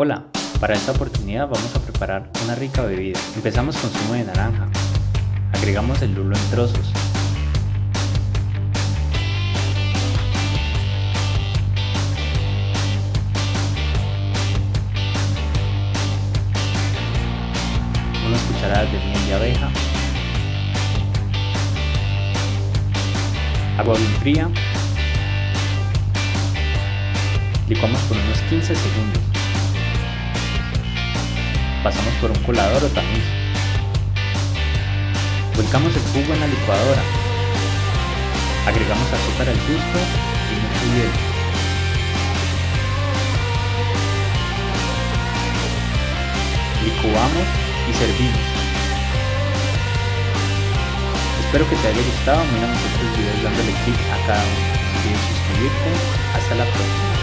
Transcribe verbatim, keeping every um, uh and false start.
Hola, para esta oportunidad vamos a preparar una rica bebida. Empezamos con zumo de naranja, agregamos el lulo en trozos, unas cucharadas de miel de abeja, agua bien fría, licuamos por unos quince segundos. Pasamos por un colador o tamiz. Volcamos el jugo en la licuadora. Agregamos azúcar al gusto y mucho hielo. Licuamos y servimos. Espero que te haya gustado. Mira muchos videos dándole clic a cada uno. No olvides suscribirte. Hasta la próxima.